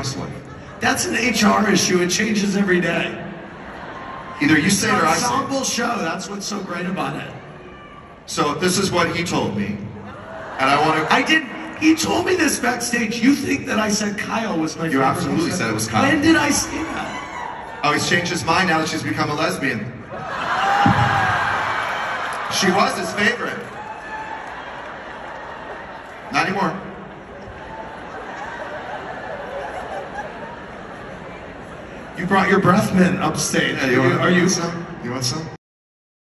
wrestling. That's an HR issue. It changes every day. Either you say it or I say it. It's an ensemble show. That's what's so great about it. So this is what he told me, and I want to. I did. He told me this backstage. You think that I said Kyle was my favorite? You absolutely said it was Kyle. When did I say that? Oh, he's changed his mind now that she's become a lesbian. She was his favorite. Not anymore. You brought your breath mint upstate. Yeah, you want some? You want some?